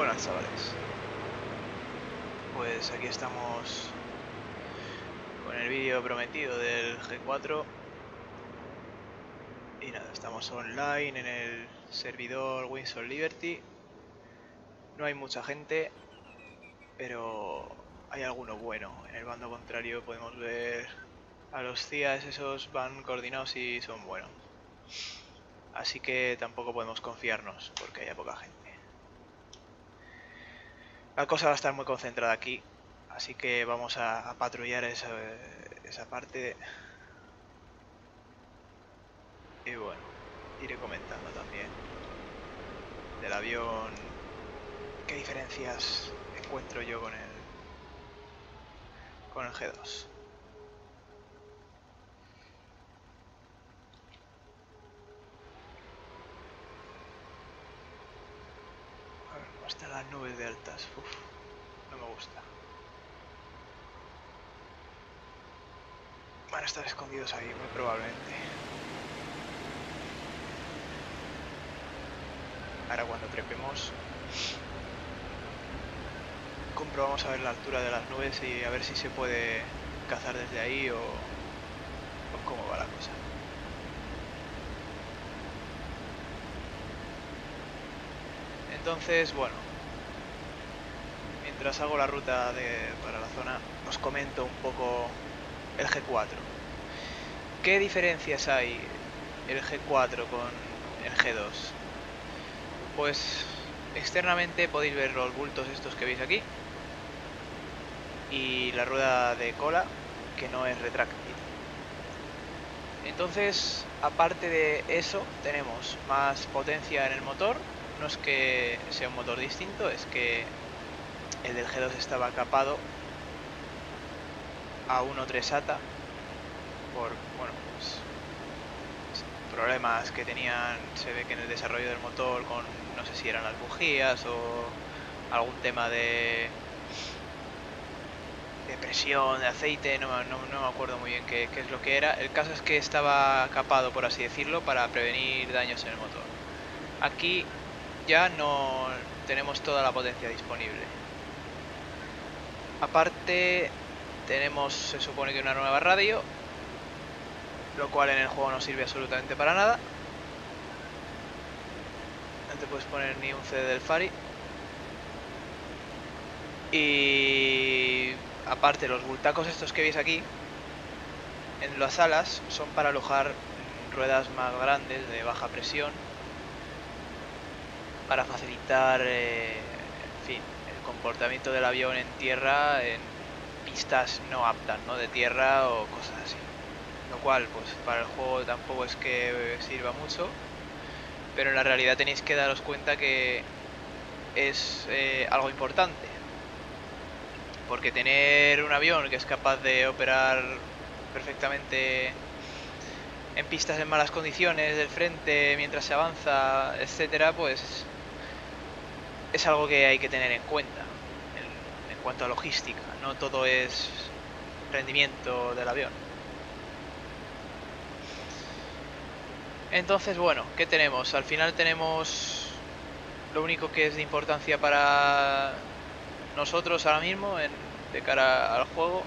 Buenas, chavales. Pues aquí estamos con el vídeo prometido del G4. Y nada, estamos online en el servidor Windsor Liberty. No hay mucha gente, pero hay alguno bueno. En el bando contrario podemos ver a los CIAs, esos van coordinados y son buenos. Así que tampoco podemos confiarnos porque haya poca gente. La cosa va a estar muy concentrada aquí, así que vamos a patrullar esa parte. Y bueno, iré comentando también del avión, qué diferencias encuentro yo con el G2. Están las nubes de altas, uff, no me gusta. Van a estar escondidos ahí, muy probablemente. Ahora cuando trepemos, comprobamos a ver la altura de las nubes y a ver si se puede cazar desde ahí o cómo va la cosa. Entonces, bueno, mientras hago la ruta para la zona, os comento un poco el G4. ¿Qué diferencias hay el G4 con el G2? Pues externamente podéis ver los bultos estos que veis aquí y la rueda de cola, que no es retráctil. Entonces, aparte de eso, tenemos más potencia en el motor. No es que sea un motor distinto, es que el del G2 estaba capado a 1.3 ATA por, bueno, pues, problemas que tenían, se ve que en el desarrollo del motor, con no sé si eran las bujías o algún tema de presión, de aceite, no me acuerdo muy bien qué es lo que era. El caso es que estaba capado, por así decirlo, para prevenir daños en el motor. Aquí ya no tenemos toda la potencia disponible. Aparte tenemos, se supone que una nueva radio, lo cual en el juego no sirve absolutamente para nada. No te puedes poner ni un CD del Fari. Y aparte los bultacos estos que veis aquí en las alas son para alojar ruedas más grandes de baja presión, para facilitar en fin, el comportamiento del avión en tierra, en pistas no aptas, ¿no?, de tierra o cosas así. Lo cual, pues para el juego tampoco es que sirva mucho, pero en la realidad tenéis que daros cuenta que es algo importante. Porque tener un avión que es capaz de operar perfectamente en pistas en malas condiciones, del frente, mientras se avanza, etcétera, pues es algo que hay que tener en cuenta en cuanto a logística. No todo es rendimiento del avión. Entonces, bueno, ¿qué tenemos? Al final tenemos lo único que es de importancia para nosotros ahora mismo de cara al juego,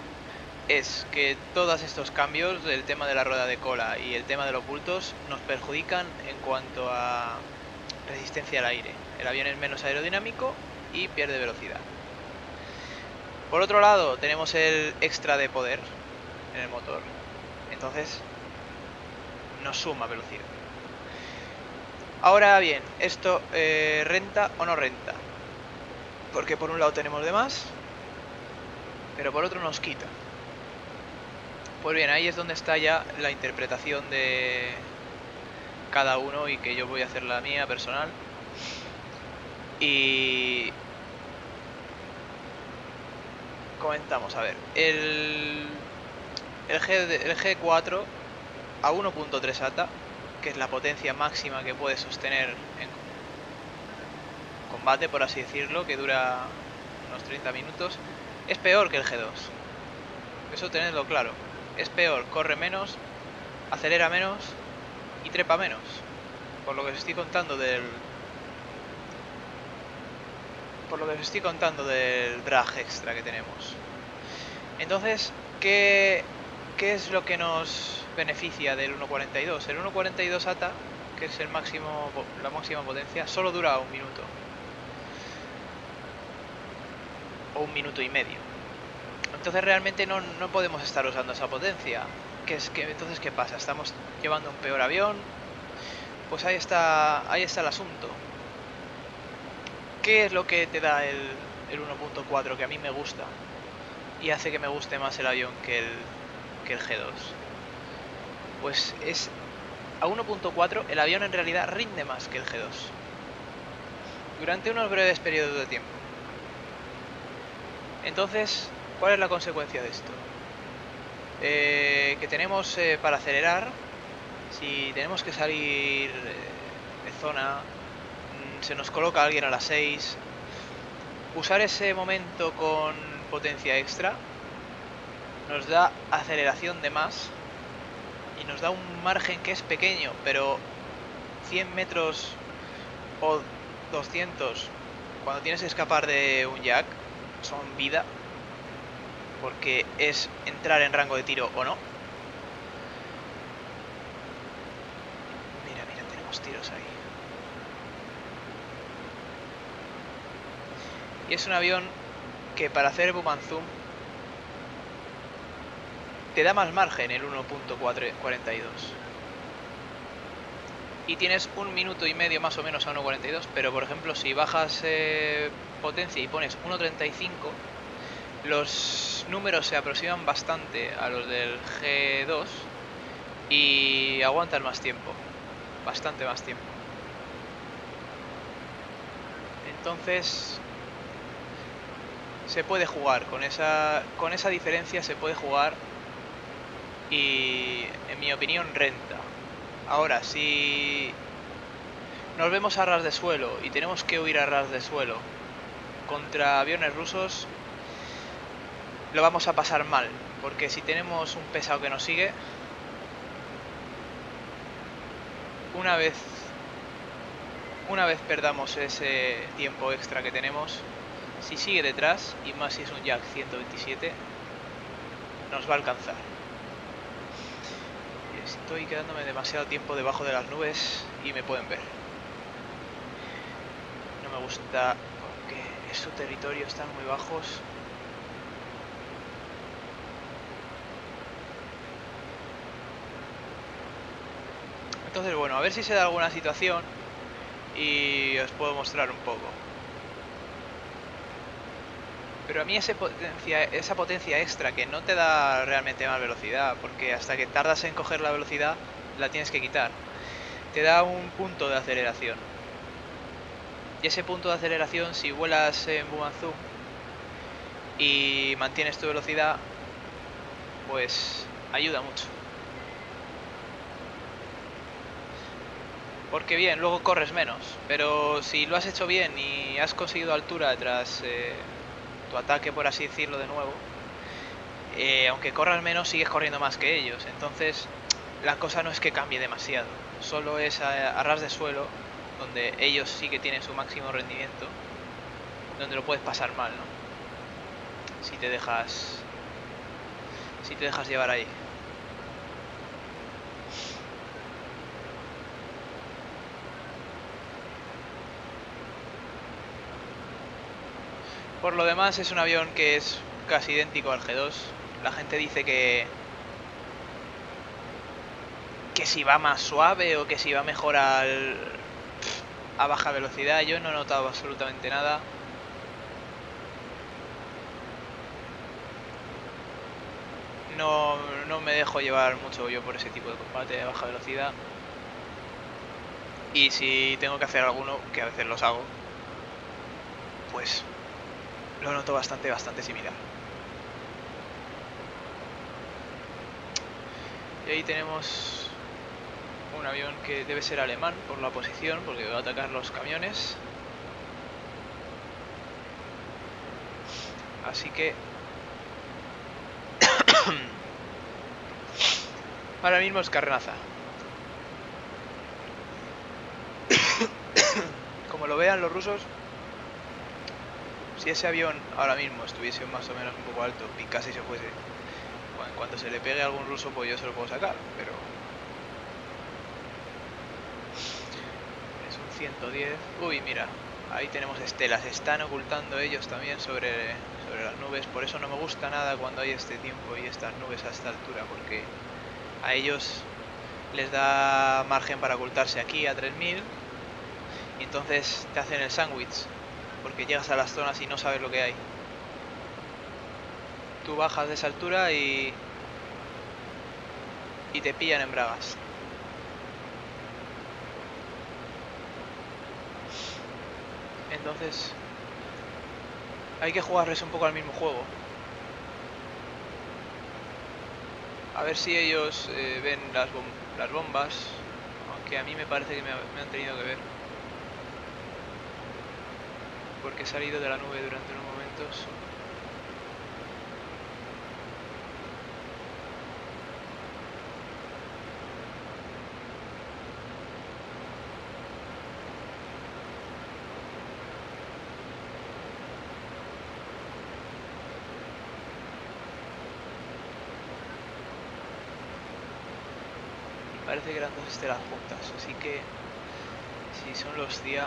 es que todos estos cambios, el tema de la rueda de cola y el tema de los bultos, nos perjudican en cuanto a resistencia al aire. El avión es menos aerodinámico y pierde velocidad. Por otro lado, tenemos el extra de poder en el motor. Entonces, nos suma velocidad. Ahora bien, ¿esto renta o no renta? Porque por un lado tenemos de más, pero por otro nos quita. Pues bien, ahí es donde está ya la interpretación de cada uno, y que yo voy a hacer la mía personal. Y comentamos, a ver, el G4 a 1.3 ATA, que es la potencia máxima que puede sostener en combate, por así decirlo, que dura unos 30 minutos, es peor que el G2. Eso tenedlo claro. Es peor, corre menos, acelera menos y trepa menos. por lo que os estoy contando del drag extra que tenemos. Entonces, ¿qué es lo que nos beneficia del 1.42? El 1.42 ATA, que es el máximo, la máxima potencia, solo dura un minuto. O un minuto y medio. Entonces realmente no podemos estar usando esa potencia. Entonces, ¿qué pasa? ¿Estamos llevando un peor avión? Pues ahí está el asunto. ¿Qué es lo que te da el 1.4 que a mí me gusta? Y hace que me guste más el avión que el G2. Pues es... A 1.4 el avión en realidad rinde más que el G2. Durante unos breves periodos de tiempo. Entonces, ¿cuál es la consecuencia de esto? Que tenemos para acelerar, si tenemos que salir de zona, se nos coloca alguien a las 6, usar ese momento con potencia extra nos da aceleración de más y nos da un margen que es pequeño, pero 100 metros o 200 cuando tienes que escapar de un Yak son vida, porque es entrar en rango de tiro o no. Mira, tenemos tiros ahí. Y es un avión que para hacer boom and zoom te da más margen el 1.42. Y tienes un minuto y medio más o menos a 1.42, pero por ejemplo si bajas potencia y pones 1.35, los números se aproximan bastante a los del G2 y aguantan más tiempo, bastante más tiempo. Entonces se puede jugar, con esa diferencia se puede jugar y en mi opinión renta. Ahora, si nos vemos a ras de suelo y tenemos que huir a ras de suelo contra aviones rusos, lo vamos a pasar mal, porque si tenemos un pesado que nos sigue, una vez perdamos ese tiempo extra que tenemos, si sigue detrás, y más si es un Yak 127, nos va a alcanzar. Estoy quedándome demasiado tiempo debajo de las nubes y me pueden ver. No me gusta porque en su territorio están muy bajos. Entonces, bueno, a ver si se da alguna situación y os puedo mostrar un poco. Pero a mí esa potencia extra que no te da realmente más velocidad, porque hasta que tardas en coger la velocidad la tienes que quitar. Te da un punto de aceleración. Y ese punto de aceleración, si vuelas en boom and zoom y mantienes tu velocidad, pues ayuda mucho. Porque bien, luego corres menos, pero si lo has hecho bien y has conseguido altura tras tu ataque, por así decirlo, de nuevo, aunque corras menos sigues corriendo más que ellos, entonces la cosa no es que cambie demasiado, solo es a ras de suelo, donde ellos sí que tienen su máximo rendimiento, donde lo puedes pasar mal, ¿no? Si te dejas llevar ahí. Por lo demás es un avión que es casi idéntico al G2. La gente dice que si va más suave o que si va mejor a baja velocidad. Yo no he notado absolutamente nada. No me dejo llevar mucho yo por ese tipo de combate de baja velocidad. Y si tengo que hacer alguno, que a veces los hago, pues lo noto bastante similar. Y ahí tenemos un avión que debe ser alemán por la posición, porque va a atacar los camiones. Así que ahora mismo es carnaza. Como lo vean los rusos, Si ese avión ahora mismo estuviese más o menos un poco alto, picase y se fuese, bueno, en cuanto se le pegue a algún ruso, pues yo se lo puedo sacar, pero... Es un 110... Uy, mira, ahí tenemos estelas, están ocultando ellos también sobre las nubes, por eso no me gusta nada cuando hay este tiempo y estas nubes a esta altura, porque a ellos les da margen para ocultarse aquí a 3000, y entonces te hacen el sándwich, porque llegas a las zonas y no sabes lo que hay. Tú bajas de esa altura y te pillan en bragas. Entonces hay que jugarles un poco al mismo juego. A ver si ellos ven las bombas, aunque a mí me parece que me han tenido que ver, porque he salido de la nube durante unos momentos. Y parece que eran dos estelas juntas, así que si son los días...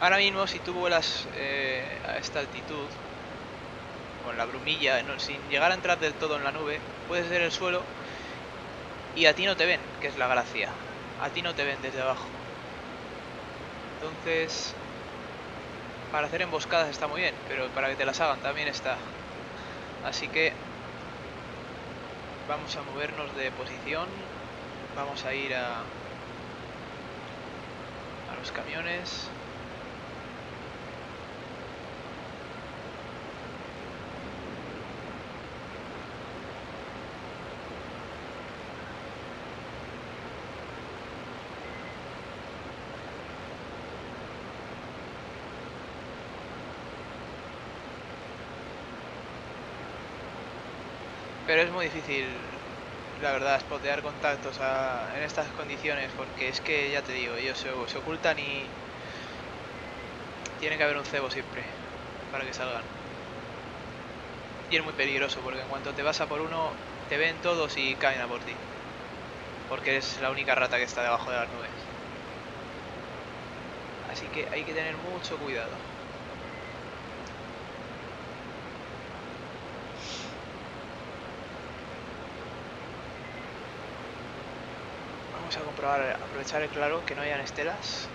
Ahora mismo, si tú vuelas a esta altitud, con la brumilla, no, sin llegar a entrar del todo en la nube, puedes ver el suelo y a ti no te ven, que es la gracia. A ti no te ven desde abajo. Entonces, para hacer emboscadas está muy bien, pero para que te las hagan también está. Así que vamos a movernos de posición. Vamos a ir a los camiones. Pero es muy difícil, la verdad, spotear contactos en estas condiciones, porque es que, ya te digo, ellos se ocultan y tiene que haber un cebo siempre para que salgan. Y es muy peligroso, porque en cuanto te vas a por uno, te ven todos y caen a por ti, porque eres la única rata que está debajo de las nubes. Así que hay que tener mucho cuidado. Vamos a comprobar, aprovechar el claro, que no hayan estelas.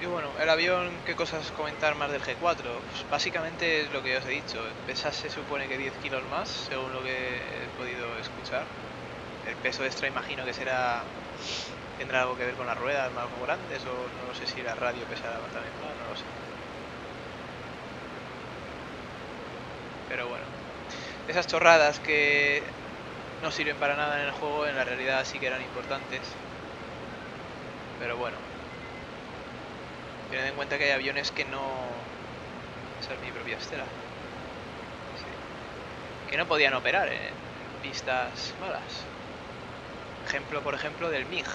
Y bueno, el avión, ¿qué cosas comentar más del G4? Pues básicamente es lo que ya os he dicho, pesa se supone que 10 kilos más, según lo que he podido escuchar. El peso extra imagino que será... tendrá algo que ver con las ruedas más grandes, o no sé si la radio pesará también más, no lo sé. Pero bueno, esas chorradas que no sirven para nada en el juego, en la realidad sí que eran importantes. Pero bueno, tened en cuenta que hay aviones que no... Esa es mi propia estela. Sí. Que no podían operar en pistas malas. Ejemplo, por ejemplo, del MIG.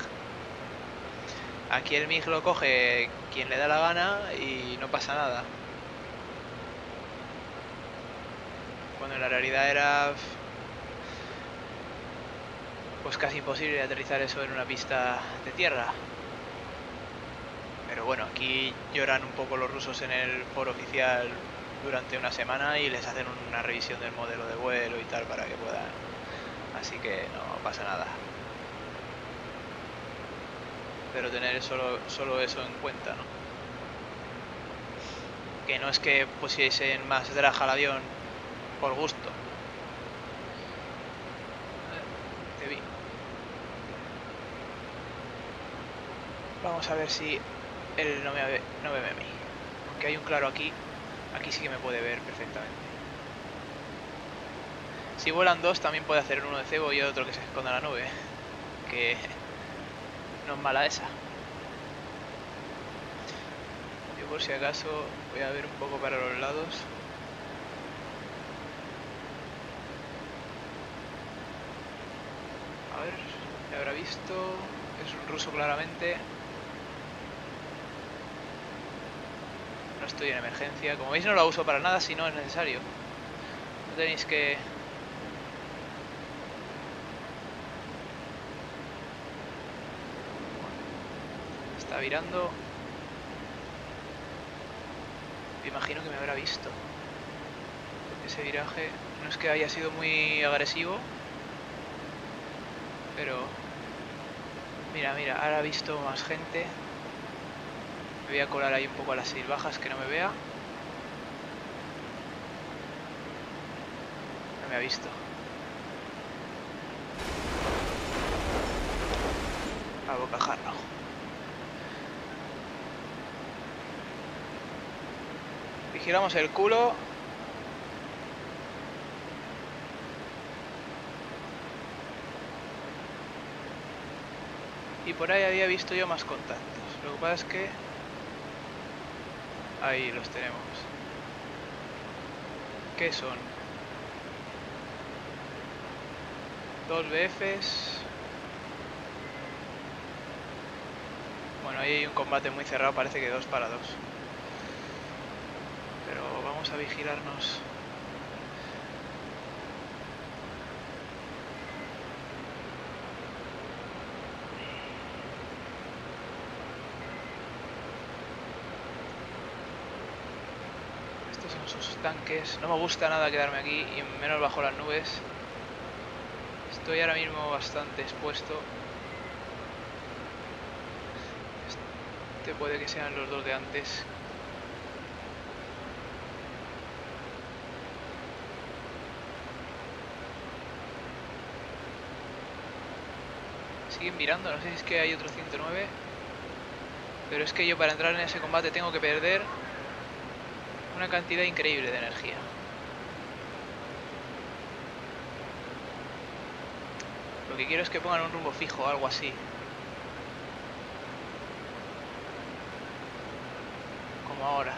Aquí el MIG lo coge quien le da la gana y no pasa nada. Cuando en la realidad era... pues casi imposible aterrizar eso en una pista de tierra. Pero bueno, aquí lloran un poco los rusos en el foro oficial durante una semana y les hacen una revisión del modelo de vuelo y tal para que puedan. Así que no pasa nada. Pero tener solo eso en cuenta, ¿no? Que no es que pusiesen más draja al avión por gusto. Te vi. Vamos a ver si él no me ve a mí. Aunque hay un claro aquí sí que me puede ver perfectamente. Si vuelan dos también puede hacer uno de cebo y otro que se esconda en la nube. Que no es mala esa. Yo por si acaso voy a ver un poco para los lados. A ver, me habrá visto. Es un ruso claramente. No estoy en emergencia. Como veis no la uso para nada si no es necesario. No tenéis que... Está virando. Me imagino que me habrá visto. Ese viraje no es que haya sido muy agresivo. Pero... Mira, mira, ahora ha visto más gente. Me voy a colar ahí un poco a las 6 bajas que no me vea. No me ha visto. A bocajarro. Vigilamos el culo. Y por ahí había visto yo más contactos. Lo que pasa es que... Ahí los tenemos. ¿Qué son? Dos BFs. Bueno, ahí hay un combate muy cerrado, parece que 2 para 2. Pero vamos a vigilarnos. Tanques. No me gusta nada quedarme aquí y menos bajo las nubes. Estoy ahora mismo bastante expuesto. Este puede que sean los dos de antes. Siguen mirando, no sé si es que hay otro 109. Pero es que yo para entrar en ese combate tengo que perder una cantidad increíble de energía. Lo que quiero es que pongan un rumbo fijo o algo así. Como ahora.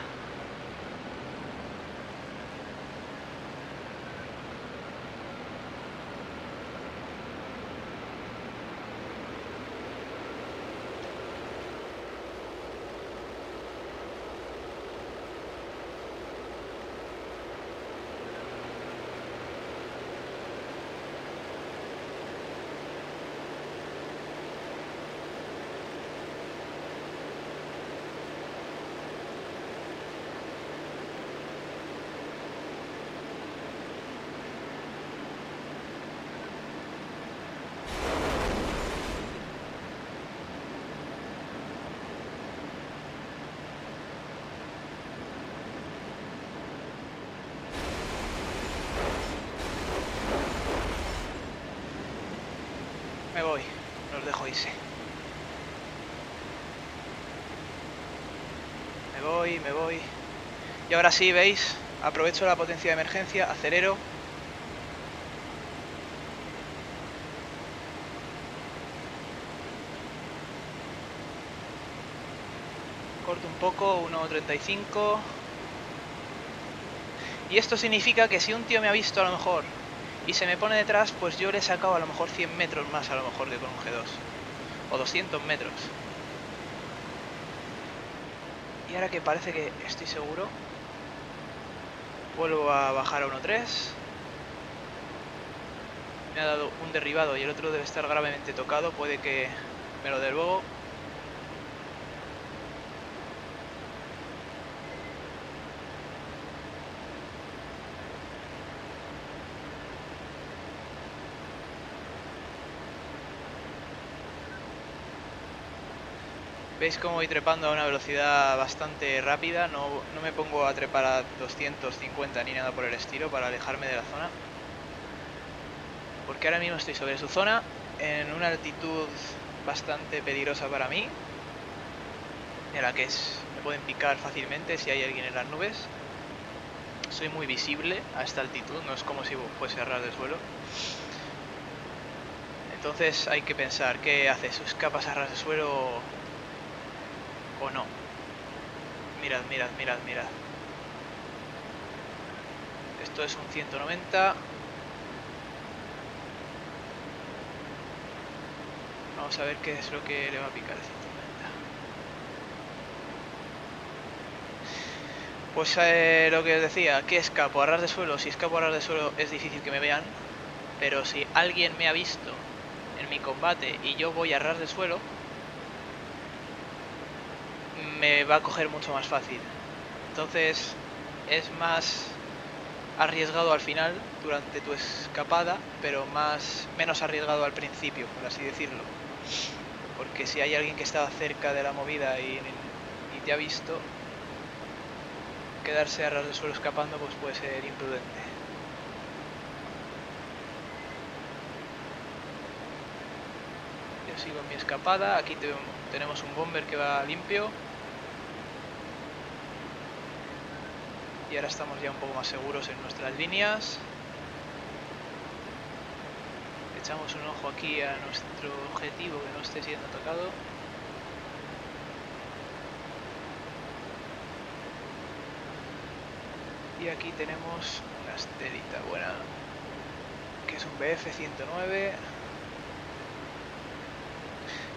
Me voy, los dejo irse. Me voy, me voy. Y ahora sí, ¿veis? Aprovecho la potencia de emergencia, acelero. Corto un poco, 1.35. Y esto significa que si un tío me ha visto a lo mejor... y se me pone detrás, pues yo le he sacado a lo mejor 100 metros más a lo mejor que con un G2. O 200 metros. Y ahora que parece que estoy seguro, vuelvo a bajar a 1.3. Me ha dado un derribado y el otro debe estar gravemente tocado. Puede que me lo dé luego. Veis cómo voy trepando a una velocidad bastante rápida, no me pongo a trepar a 250 ni nada por el estilo para alejarme de la zona. Porque ahora mismo estoy sobre su zona, en una altitud bastante peligrosa para mí. En la que me pueden picar fácilmente si hay alguien en las nubes. soy muy visible a esta altitud, no es como si fuese a ras del suelo. Entonces hay que pensar, ¿qué hace? ¿Sus capas a ras del suelo o no? Mirad, mirad, mirad, mirad. Esto es un 190. Vamos a ver qué es lo que le va a picar el 190. Pues lo que os decía, que escapo a ras de suelo. Si escapo a ras de suelo es difícil que me vean, pero si alguien me ha visto en mi combate y yo voy a ras de suelo, me va a coger mucho más fácil. Entonces es más arriesgado al final durante tu escapada, pero menos arriesgado al principio, por así decirlo. Porque si hay alguien que está cerca de la movida y te ha visto, quedarse a ras del suelo escapando pues puede ser imprudente. Yo sigo en mi escapada. Aquí tenemos un bomber que va limpio. Y ahora estamos ya un poco más seguros en nuestras líneas. Echamos un ojo aquí a nuestro objetivo que no esté siendo atacado. Y aquí tenemos una estelita buena, que es un BF-109.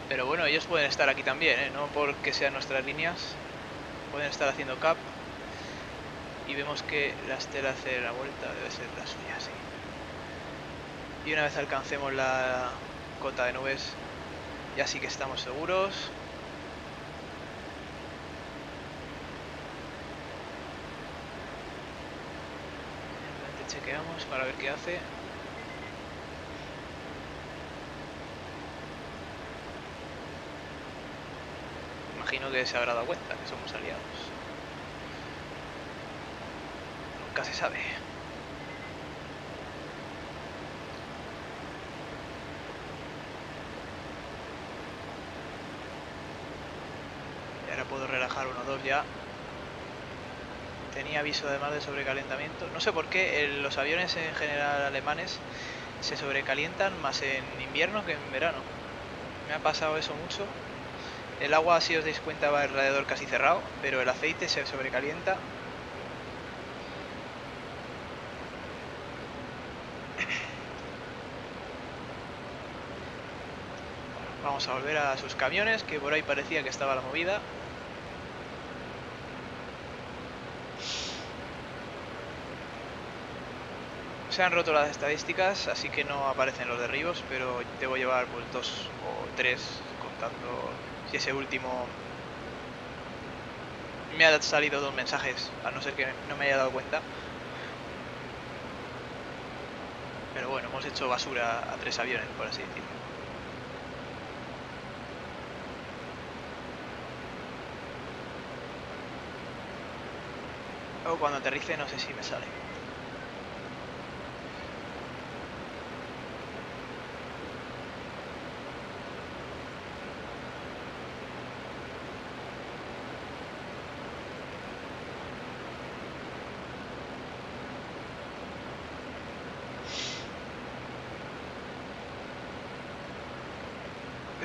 Pero bueno, ellos pueden estar aquí también, ¿eh? No porque sean nuestras líneas. Pueden estar haciendo cap. Y vemos que la estela hace la vuelta, debe ser la suya, sí. Y una vez alcancemos la cota de nubes, ya sí que estamos seguros. Chequeamos para ver qué hace. Imagino que se habrá dado cuenta que somos aliados. Nunca se sabe. Y ahora puedo relajar uno o dos ya. Tenía aviso además de sobrecalentamiento. No sé por qué los aviones en general alemanes se sobrecalientan más en invierno que en verano. Me ha pasado eso mucho. El agua, si os dais cuenta, va el radiador casi cerrado, pero el aceite se sobrecalienta. Vamos a volver a sus camiones, que por ahí parecía que estaba la movida. Se han roto las estadísticas, así que no aparecen los derribos, pero debo llevar pues 2 o 3, contando si ese último me ha salido 2 mensajes, a no ser que no me haya dado cuenta. Pero bueno, hemos hecho basura a 3 aviones, por así decirlo. Luego cuando aterrice no sé si me sale.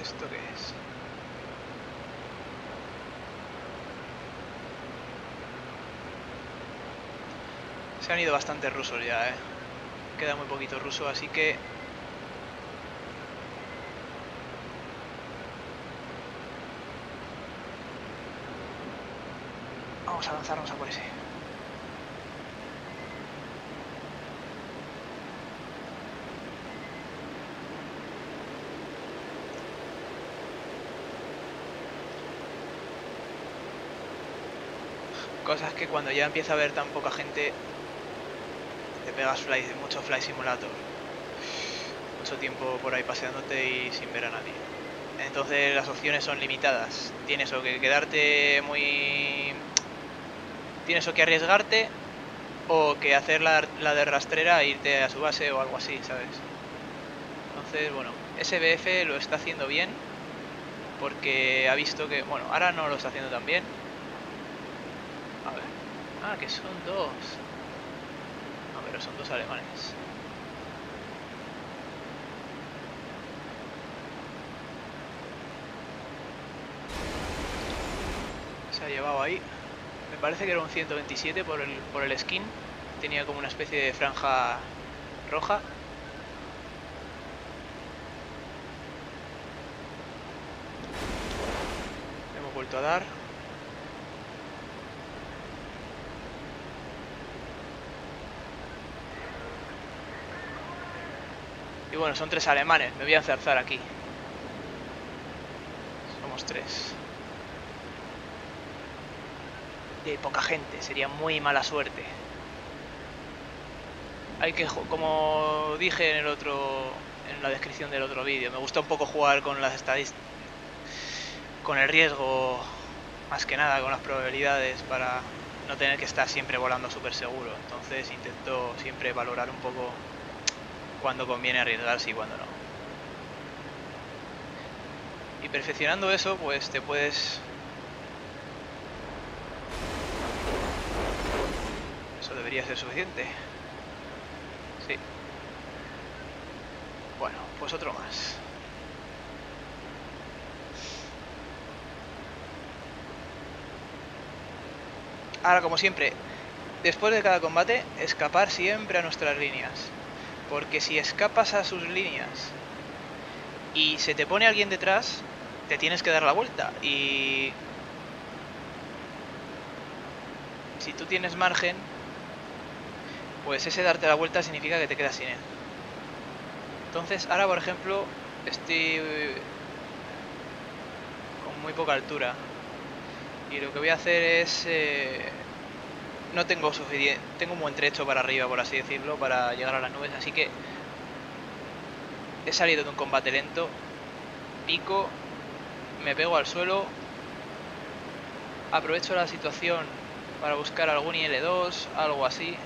¿Esto qué es? Se han ido bastantes rusos ya, ¿eh? Queda muy poquito ruso, así que... Vamos a lanzarnos a por ese. Cosas que cuando ya empieza a haber tan poca gente, te pegas mucho Fly Simulator, mucho tiempo por ahí paseándote y sin ver a nadie. Entonces las opciones son limitadas. Tienes o que quedarte muy... Tienes o que arriesgarte, o que hacer la de rastrera e irte a su base o algo así, ¿sabes? Entonces, bueno, SBF lo está haciendo bien, porque ha visto que... Bueno, ahora no lo está haciendo tan bien. A ver. Ah, que son 2. pero son dos alemanes. Se ha llevado ahí. Me parece que era un 127 por el skin. Tenía como una especie de franja roja. Le hemos vuelto a dar. Y bueno, son tres alemanes. Me voy a enzarzar aquí. Somos tres. Y hay poca gente. Sería muy mala suerte. Hay que, como dije en el otro, en la descripción del otro vídeo, me gusta un poco jugar con las estadísticas, con el riesgo, más que nada, con las probabilidades, para no tener que estar siempre volando súper seguro. Entonces intento siempre valorar un poco cuando conviene arriesgarse y cuando no. Y perfeccionando eso, pues te puedes... Eso debería ser suficiente. Sí. Bueno, pues otro más. Ahora, como siempre, después de cada combate, escapar siempre a nuestras líneas. Porque si escapas a sus líneas y se te pone alguien detrás, te tienes que dar la vuelta. Y si tú tienes margen, pues ese darte la vuelta significa que te quedas sin él. Entonces ahora, por ejemplo, estoy con muy poca altura. Y lo que voy a hacer es... no tengo suficiente, tengo un buen trecho para arriba, por así decirlo, para llegar a las nubes, así que he salido de un combate lento, pico, me pego al suelo, aprovecho la situación para buscar algún IL-2, algo así,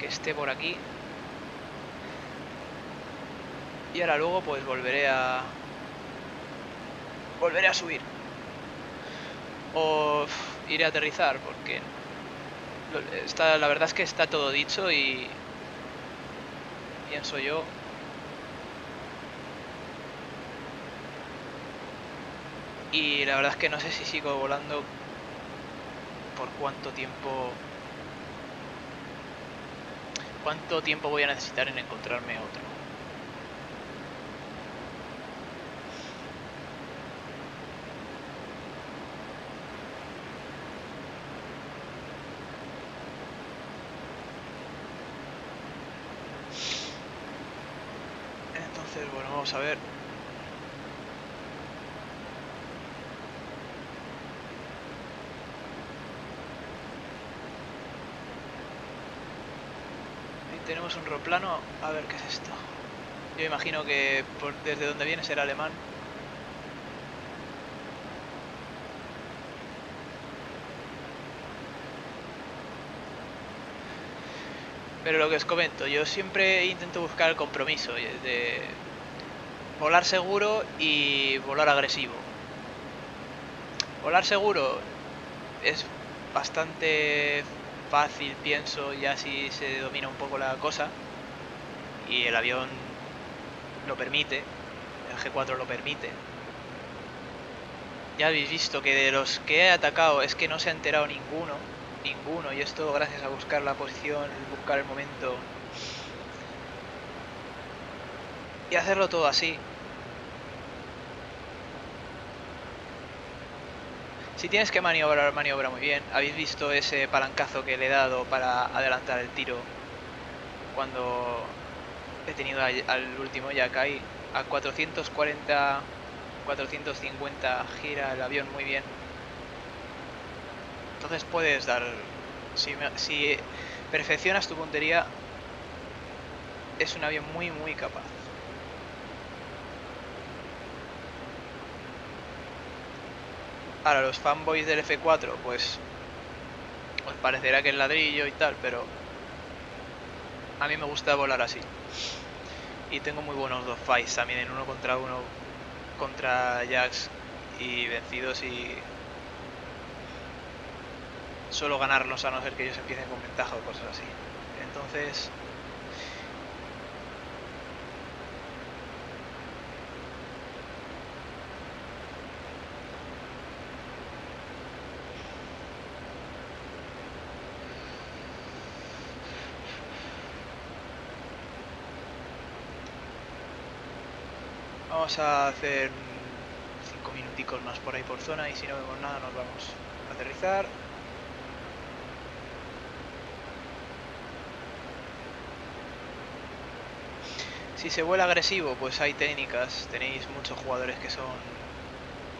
que esté por aquí, y ahora luego pues volveré a subir, o iré a aterrizar, porque... Está, la verdad es que está todo dicho y pienso yo la verdad es que no sé si sigo volando por cuánto tiempo voy a necesitar en encontrarme otro. Bueno, vamos a ver. Ahí tenemos un roplano. A ver qué es esto. Yo imagino que desde donde viene será alemán. Pero lo que os comento, yo siempre intento buscar el compromiso de volar seguro y volar agresivo. Volar seguro es bastante fácil, pienso, ya si se domina un poco la cosa y el avión lo permite, el G4 lo permite. Ya habéis visto que de los que he atacado es que no se ha enterado ninguno, y esto gracias a buscar la posición, buscar el momento y hacerlo todo así. Si tienes que maniobrar, maniobra muy bien. Habéis visto ese palancazo que le he dado para adelantar el tiro cuando he tenido al último Yak ahí. A 440, 450 gira el avión muy bien. Entonces puedes dar... Si perfeccionas tu puntería, es un avión muy, muy capaz. Ahora, los fanboys del F4, pues os parecerá que es ladrillo y tal, pero a mí me gusta volar así. Y tengo muy buenos dos fights también, en uno contra Jax y vencidos, y suelo ganarlos a no ser que ellos empiecen con ventaja o cosas así. entonces... Vamos a hacer 5 minuticos más por ahí por zona y si no vemos nada nos vamos a aterrizar. Si se vuela agresivo, pues hay técnicas, tenéis muchos jugadores que son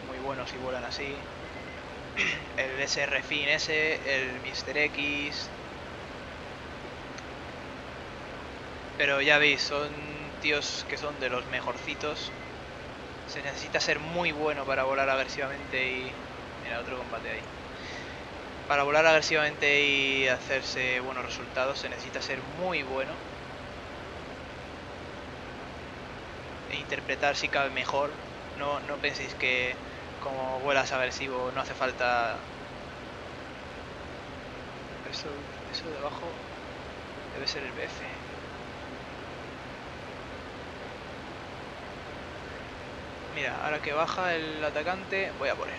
muy buenos y vuelan así. El SRF, el Mister X. Pero ya veis, son tíos que son de los mejorcitos. Se necesita ser muy bueno para volar agresivamente y... Mira, otro combate ahí. Para volar agresivamente y hacerse buenos resultados se necesita ser muy bueno. E interpretar si cabe mejor. No penséis que como vuelas agresivo no hace falta... Eso de abajo debe ser el BF. Mira, ahora que baja el atacante, voy a por él.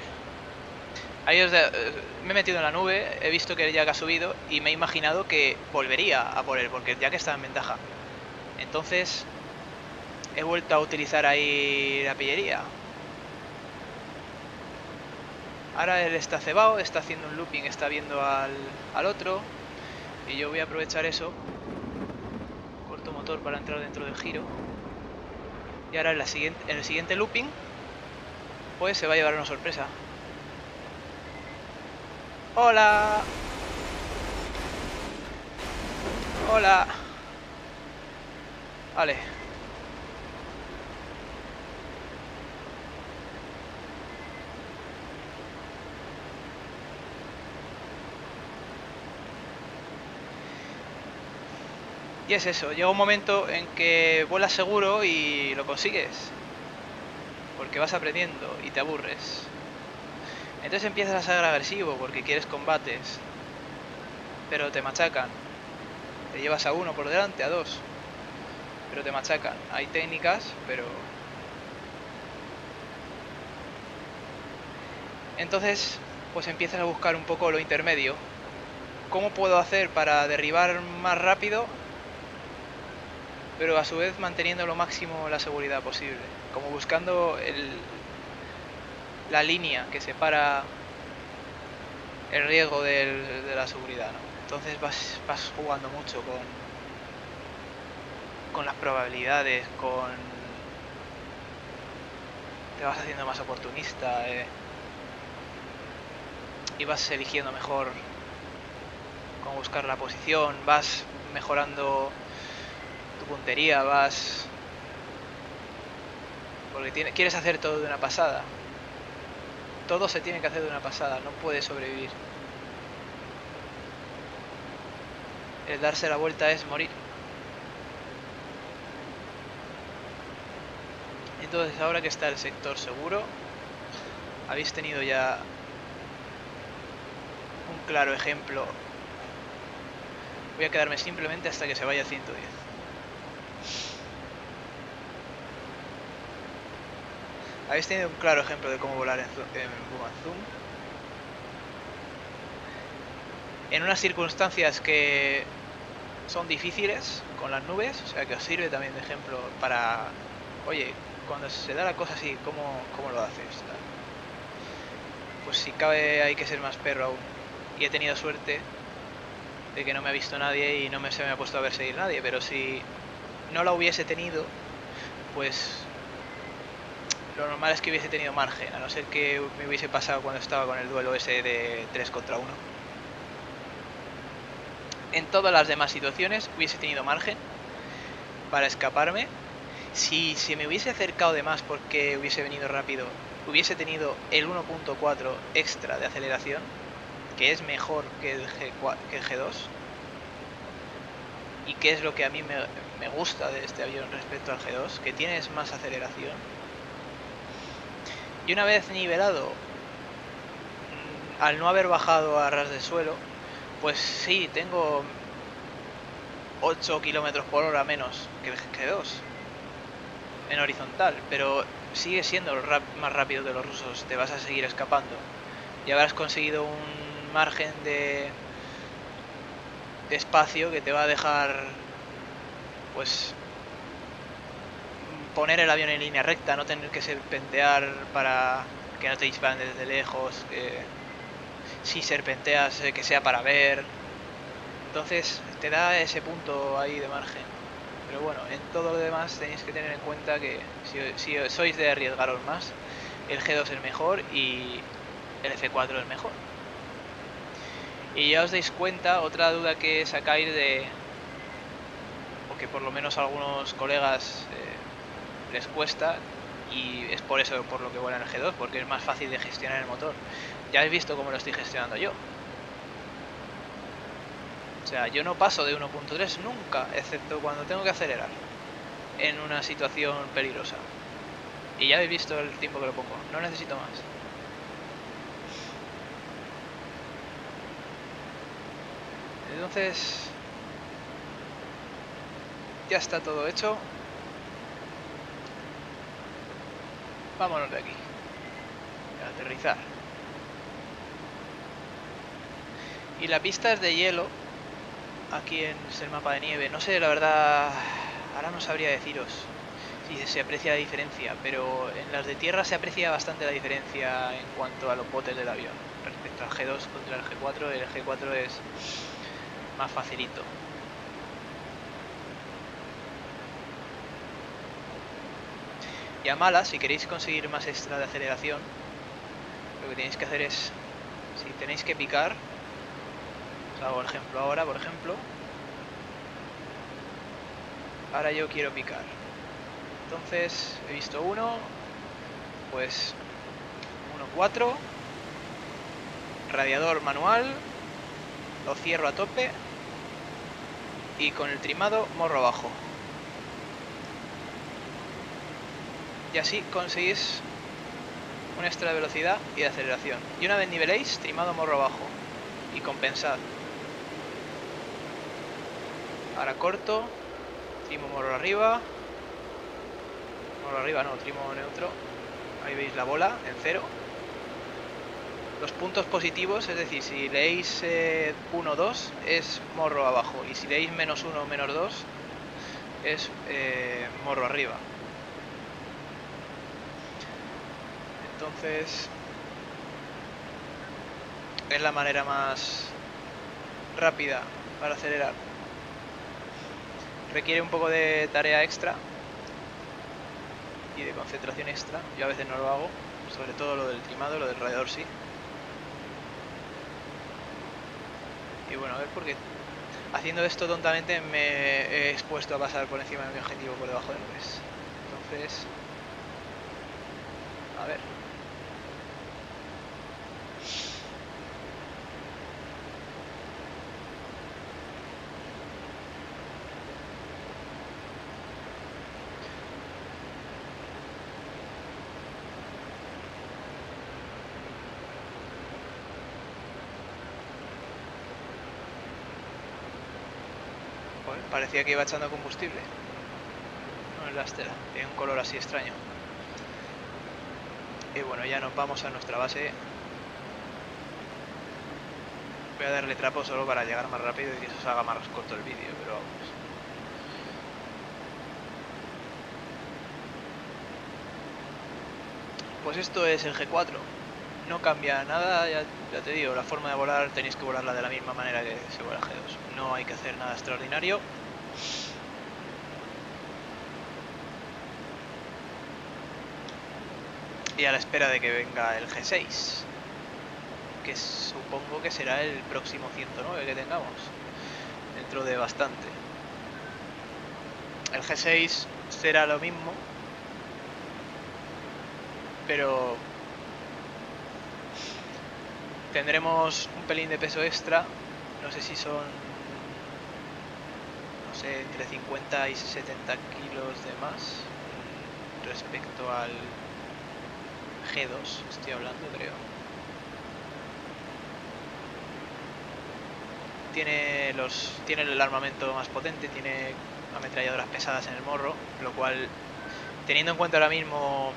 Ahí me he metido en la nube, he visto que el Jack ha subido y me he imaginado que volvería a por él, porque el Jack está en ventaja. Entonces, he vuelto a utilizar ahí la pillería. Ahora él está cebado, está haciendo un looping, está viendo al otro. Y yo voy a aprovechar eso. Corto motor para entrar dentro del giro. Y ahora en el siguiente looping, pues se va a llevar una sorpresa. ¡Hola! ¡Hola! Vale. Y es eso, llega un momento en que vuelas seguro y lo consigues. Porque vas aprendiendo y te aburres. Entonces empiezas a ser agresivo porque quieres combates. Pero te machacan. Te llevas a uno por delante, a dos. Pero te machacan. Hay técnicas, pero... Entonces, pues empiezas a buscar un poco lo intermedio. ¿Cómo puedo hacer para derribar más rápido? Pero a su vez manteniendo lo máximo la seguridad posible, como buscando la línea que separa el riesgo de la seguridad, ¿no? Entonces vas jugando mucho con las probabilidades, te vas haciendo más oportunista y vas eligiendo mejor cómo buscar la posición, vas mejorando puntería, vas... porque quieres hacer todo de una pasada. Todo se tiene que hacer de una pasada, no puedes sobrevivir. El darse la vuelta es morir. Entonces ahora que está el sector seguro, habéis tenido ya un claro ejemplo. Voy a quedarme simplemente hasta que se vaya 110. Habéis tenido un claro ejemplo de cómo volar en Zoom. En unas circunstancias que son difíciles con las nubes, o sea que os sirve también de ejemplo para... Oye, cuando se da la cosa así, ¿cómo lo haces? Pues si cabe hay que ser más perro aún. Y he tenido suerte de que no me ha visto nadie y se me ha puesto a perseguir nadie, pero si no la hubiese tenido, pues... Lo normal es que hubiese tenido margen, a no ser que me hubiese pasado cuando estaba con el duelo ese de 3 contra 1. En todas las demás situaciones hubiese tenido margen para escaparme. Si se me hubiese acercado de más porque hubiese venido rápido, hubiese tenido el 1.4 extra de aceleración, que es mejor que el G2. Y que es lo que a mí me gusta de este avión respecto al G2, que tienes más aceleración. Y una vez nivelado, al no haber bajado a ras de suelo, pues sí, tengo 8 kilómetros por hora menos que el G2 en horizontal, pero sigue siendo el más rápido de los rusos. Te vas a seguir escapando y habrás conseguido un margen de espacio que te va a dejar pues poner el avión en línea recta, no tener que serpentear para que no te disparan desde lejos, si serpenteas que sea para ver. Entonces te da ese punto ahí de margen, pero bueno, en todo lo demás tenéis que tener en cuenta que si sois de arriesgaros más, el G2 es mejor y el F4 es mejor. Y ya os dais cuenta, otra duda que sacáis de, o que por lo menos a algunos colegas les cuesta, y es por eso por lo que vuelan el G2, porque es más fácil de gestionar el motor. Ya habéis visto cómo lo estoy gestionando yo. O sea, yo no paso de 1.3 nunca, excepto cuando tengo que acelerar en una situación peligrosa. Y ya habéis visto el tiempo que lo pongo, no necesito más. Entonces, ya está todo hecho. Vámonos de aquí. Aterrizar. Y la pista es de hielo. Aquí en el mapa de nieve. No sé, la verdad, ahora no sabría deciros si se aprecia la diferencia, pero en las de tierra se aprecia bastante la diferencia en cuanto a los botes del avión. Respecto al G2 contra el G4, el G4 es más facilito. Y a malas, si queréis conseguir más extra de aceleración, lo que tenéis que hacer es, si tenéis que picar, os hago el ejemplo ahora, por ejemplo. Ahora yo quiero picar. Entonces, he visto uno, pues 1.4, radiador manual, lo cierro a tope y con el trimado morro abajo. Y así conseguís un extra de velocidad y de aceleración. Y una vez niveléis, trimado morro abajo y compensad. Ahora corto, trimo morro arriba. Morro arriba no, trimo neutro. Ahí veis la bola en cero. Los puntos positivos, es decir, si leéis 1, 2 es morro abajo, y si leéis menos 1 o menos 2 es morro arriba. Entonces es la manera más rápida para acelerar. Requiere un poco de tarea extra y de concentración extra. Yo a veces no lo hago, sobre todo lo del trimado, lo del radiador sí. Y bueno, a ver, porque haciendo esto tontamente me he expuesto a pasar por encima de mi objetivo por debajo del mes. Entonces, a ver. Parecía que iba echando combustible. No es la estela, tiene un color así extraño. Y bueno, ya nos vamos a nuestra base. Voy a darle trapo solo para llegar más rápido y que eso se haga más corto el vídeo, pero vamos. Pues esto es el G4. No cambia nada, ya te digo, la forma de volar tenéis que volarla de la misma manera que se vuela G2. No hay que hacer nada extraordinario. Y a la espera de que venga el G6, que supongo que será el próximo 109 que tengamos, dentro de bastante. El G6 será lo mismo, pero tendremos un pelín de peso extra, no sé si son, no sé, entre 50 y 70 kilos de más respecto al G2, estoy hablando, creo. tiene tiene el armamento más potente, tiene ametralladoras pesadas en el morro, lo cual, teniendo en cuenta ahora mismo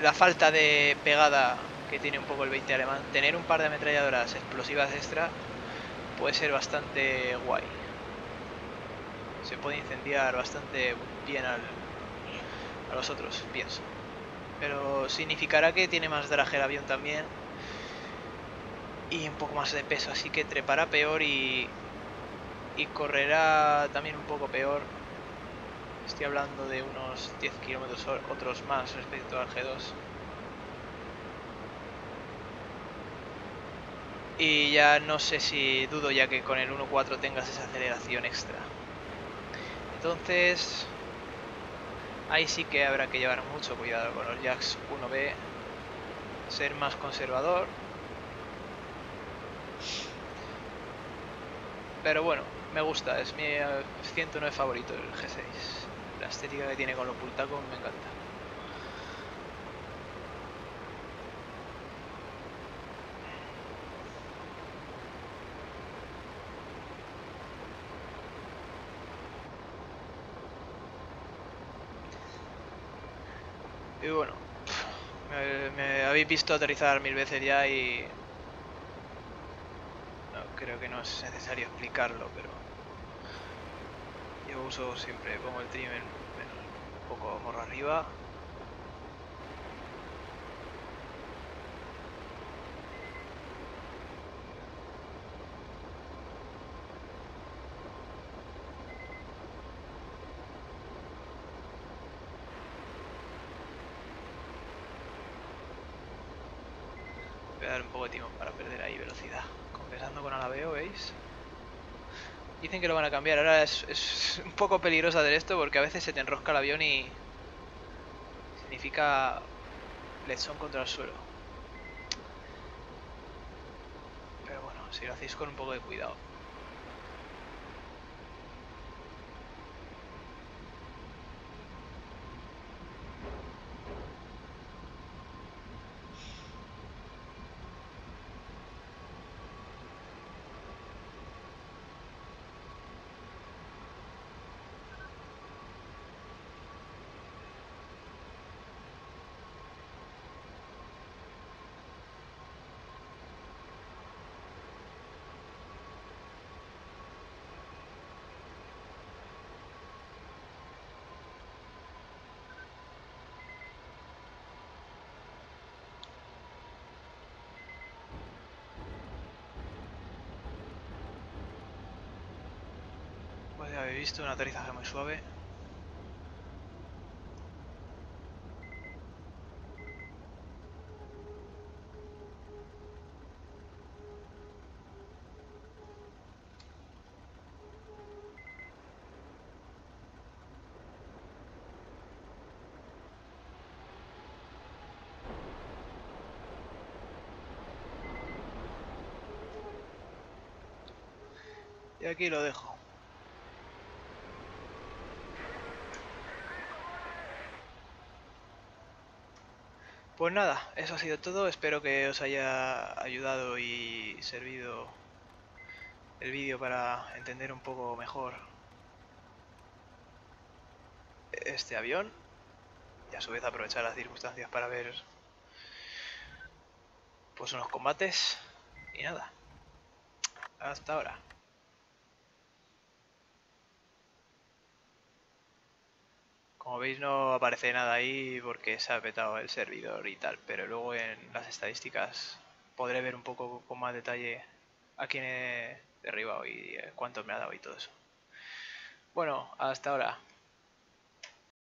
la falta de pegada que tiene un poco el 20 alemán, tener un par de ametralladoras explosivas extra puede ser bastante guay. Se puede incendiar bastante bien a los otros, pienso. Pero significará que tiene más drag el avión también y un poco más de peso, así que trepará peor y correrá también un poco peor. Estoy hablando de unos 10 kilómetros otros más respecto al G2. Y ya no sé si dudo ya que con el 1.4 tengas esa aceleración extra. Entonces, ahí sí que habrá que llevar mucho cuidado con los Jax 1B. Ser más conservador. Pero bueno, me gusta, es mi 109 favorito, el G6. La estética que tiene con los pultacos me encanta. Y bueno, me habéis visto aterrizar mil veces ya y no, creo que no es necesario explicarlo, pero yo uso siempre, pongo el trim un poco morro arriba. Dar un poco de timón para perder ahí velocidad, compensando con Alabeo, ¿veis? Dicen que lo van a cambiar, ahora es un poco peligroso hacer esto porque a veces se te enrosca el avión y significa lechón contra el suelo. Pero bueno, si lo hacéis con un poco de cuidado. Ya habéis visto un aterrizaje muy suave. Y aquí lo dejo. Pues nada, eso ha sido todo, espero que os haya ayudado y servido el vídeo para entender un poco mejor este avión y a su vez aprovechar las circunstancias para ver pues unos combates y nada, hasta ahora. Como veis no aparece nada ahí porque se ha petado el servidor y tal, pero luego en las estadísticas podré ver un poco con más detalle a quién he derribado y cuánto me ha dado y todo eso. Bueno, hasta ahora.